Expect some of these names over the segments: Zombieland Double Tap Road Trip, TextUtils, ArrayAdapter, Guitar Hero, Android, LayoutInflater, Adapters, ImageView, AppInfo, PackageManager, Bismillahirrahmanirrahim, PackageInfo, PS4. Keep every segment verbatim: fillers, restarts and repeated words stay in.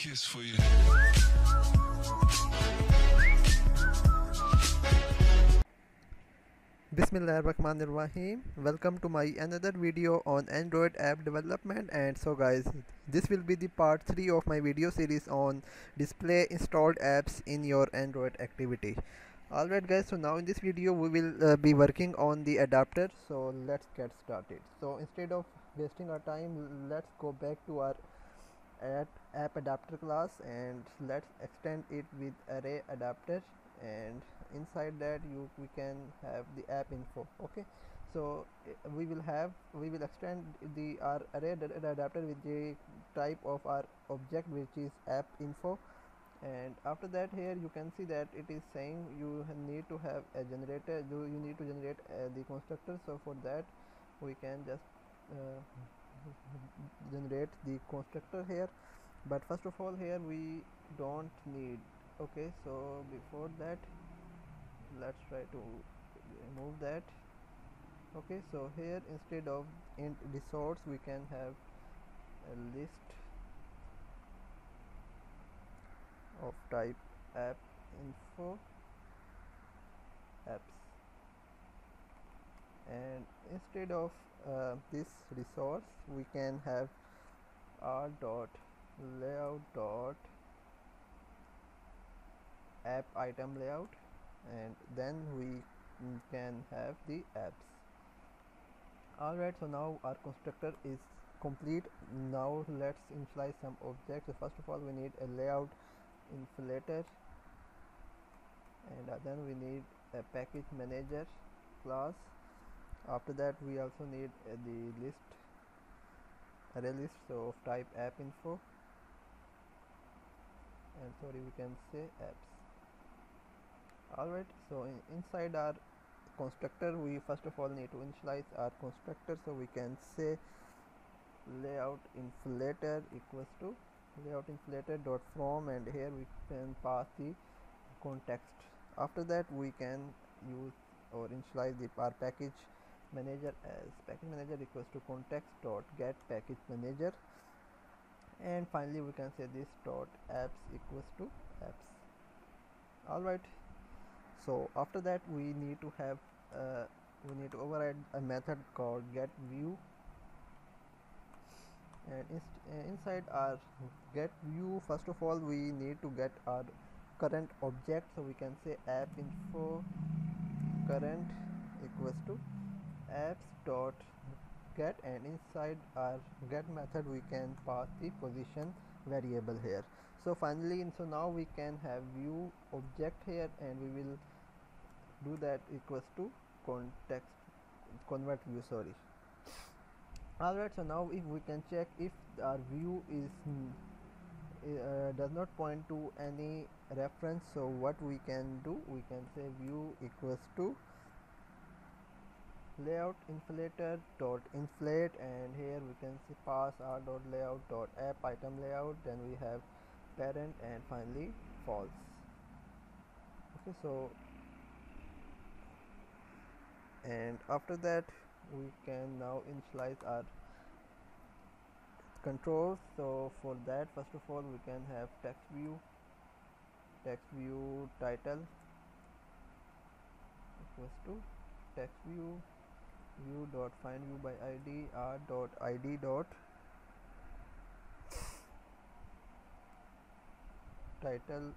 kiss for you. Bismillahirrahmanirrahim. Welcome to my another video on Android app development. And so guys, this will be the part three of my video series on display installed apps in your Android activity. Alright guys, so now in this video we will uh, be working on the adapter. So let's get started. So instead of wasting our time, let's go back to our at app adapter class and let's extend it with array adapter, and inside that you we can have the app info. Okay, so we will have we will extend the our array adapter with the type of our object, which is app info. And after that, here you can see that it is saying you need to have a generator. Do you need to generate uh, the constructor? So for that we can just uh, generate the constructor here, but first of all here we don't need. Okay, so before that let's try to remove that. Okay, so here instead of int the source we can have a list of type app info apps, and instead of uh, this resource we can have r dot layout dot app item layout, and then we can have the apps. Alright, so now our constructor is complete. Now let's inflate some objects. So first of all we need a layout inflater, and uh, then we need a package manager class. After that we also need uh, the list array list, so of type app info, and sorry we can say apps. Alright, so in, inside our constructor we first of all need to initialize our constructor, so we can say layout inflater equals to layout inflater dot from, and here we can pass the context. After that we can use or initialize the our package manager as package manager equals to context dot get package manager, and finally we can say this dot apps equals to apps. Alright, so after that we need to have uh, we need to override a method called get view, and inst uh, inside our get view first of all we need to get our current object, so we can say app info current equals to apps dot get, and inside our get method we can pass the position variable here. So finally, and so now we can have view object here, and we will do that equals to context convert view sorry. Alright, so now if we can check if our view is uh, does not point to any reference, so what we can do, we can say view equals to layout inflater dot inflate, and here we can see pass r dot layout dot app item layout, then we have parent, and finally false. Okay, so and after that we can now initialize our controls. So for that first of all we can have text view text view title equals to text view view dot find view by id r dot id dot title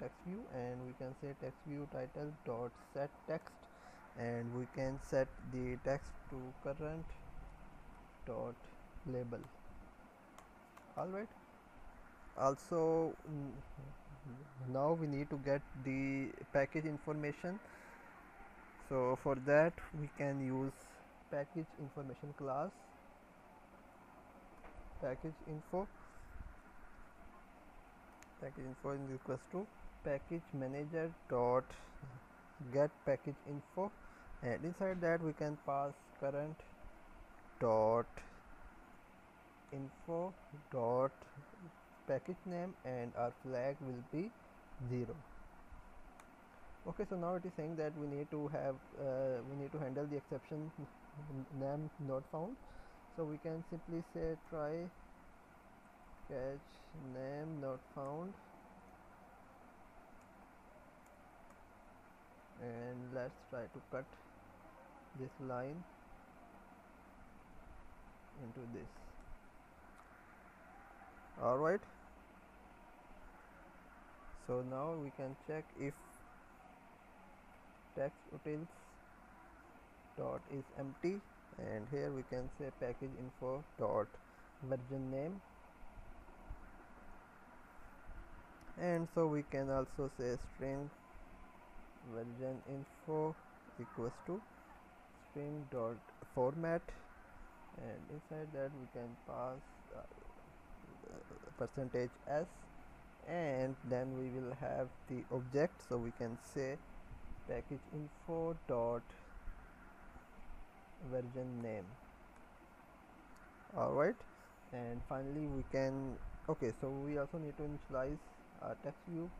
text view, and we can say text view title dot set text, and we can set the text to current dot label. Alright, also now we need to get the package information, so for that we can use package information class package info package info is equals to package manager dot get package info, and inside that we can pass current dot info dot package name, and our flag will be zero. Okay, so now it is saying that we need to have uh, we need to handle the exception name not found, so we can simply say try package name not found, and let's try to cut this line into this. Alright, so now we can check if TextUtils dot is empty, and here we can say PackageInfo dot version name, and so we can also say string version info equals to string dot format, and inside that we can pass uh, percentage s, and then we will have the object. So we can say package info dot version name. Alright, and finally we can, okay, so we also need to initialize our text view.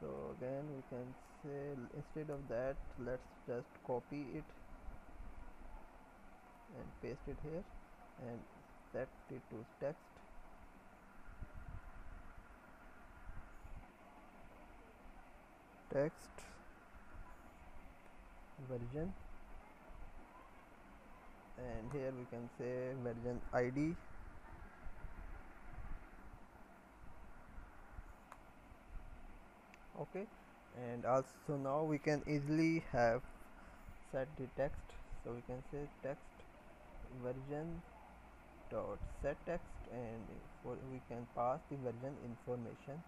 So again we can say instead of that, let's just copy it and paste it here and set it to text. Text version, and here we can say version I D, okay, and also now we can easily have set the text. So we can say text version dot set text, and we can pass the version information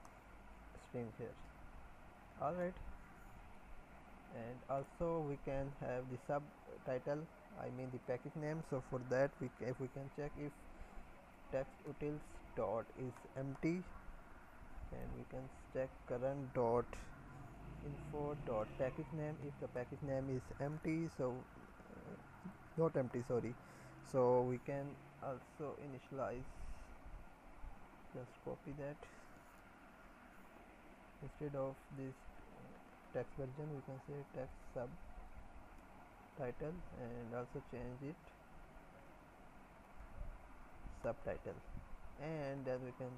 string here. Alright, and also we can have the subtitle, I mean the package name. So for that, we ca if we can check if TextUtils dot is empty, and we can check current dot info dot package name. If the package name is empty, so uh, not empty, sorry. So we can also initialize. Just copy that. Instead of this text version, we can say text sub title, and also change it subtitle, and then we can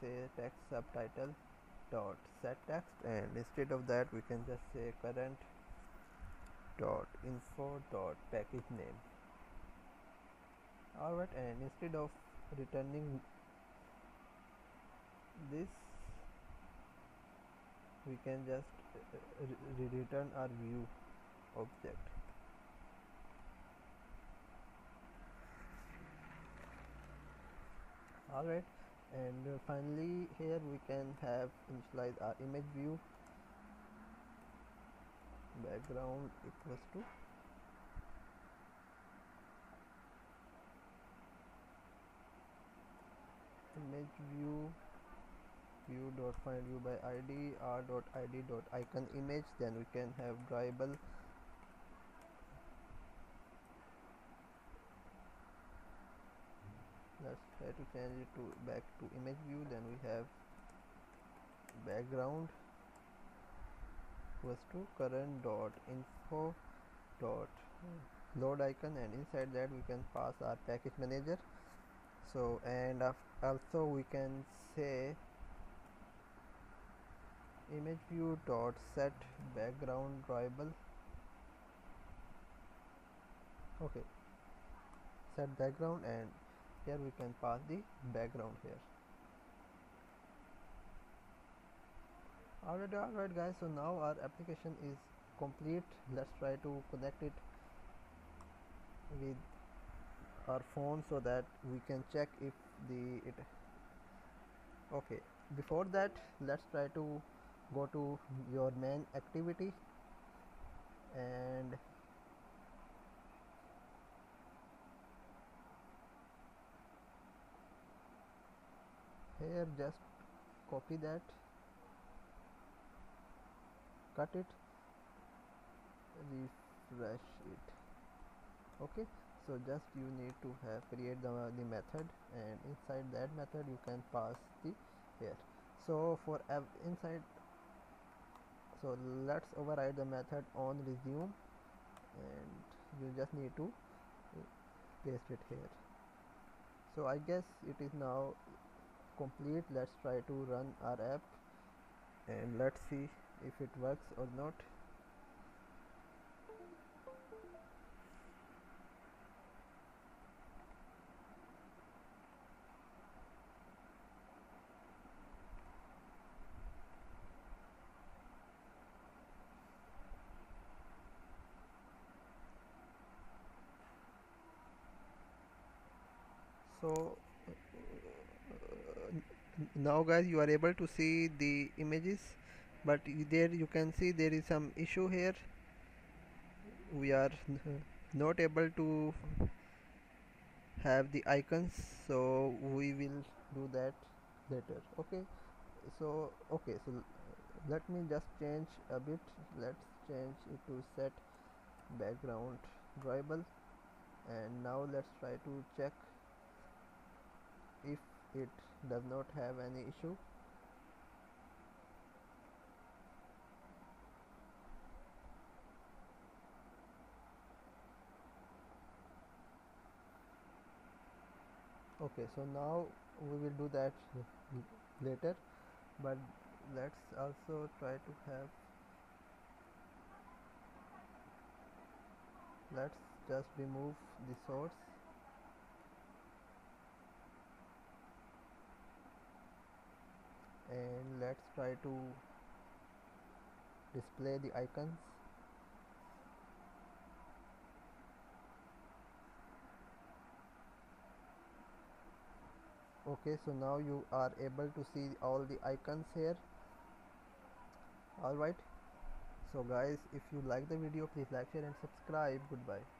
say text subtitle dot set text, and instead of that we can just say current dot info dot package name. Alright, and instead of returning this, we can just re return our view object. Alright, and uh, finally here we can have initialize our image view background equals to image view view dot find view by id, r dot id dot icon image. Then we can have drawable let's try to change it to back to image view. Then we have background was to current dot info dot load icon, and inside that we can pass our package manager. So and also we can say image view dot set background drawable, okay, set background, and here we can pass the background here. Alright, alright guys, so now our application is complete. Let's try to connect it with our phone so that we can check if the it okay. Before that, let's try to go to your main activity, and here just copy that, cut it, refresh it. Okay, so just you need to have create the, the method, and inside that method you can pass the here. So for inside So let's override the method on resume, and you just need to paste it here. So I guess it is now complete. Let's try to run our app and let's see if it works or not. So now guys, you are able to see the images, but there you can see there is some issue here. We are not able to have the icons, so we will do that later. Okay, so okay so let me just change a bit. Let's change it to set background drawable, and now let's try to check if it does not have any issue. Okay, so now we will do that later, but let's also try to have, let's just remove the source. And let's try to display the icons. Okay, so now you are able to see all the icons here. Alright, so guys, if you like the video, please like, share and subscribe. Goodbye.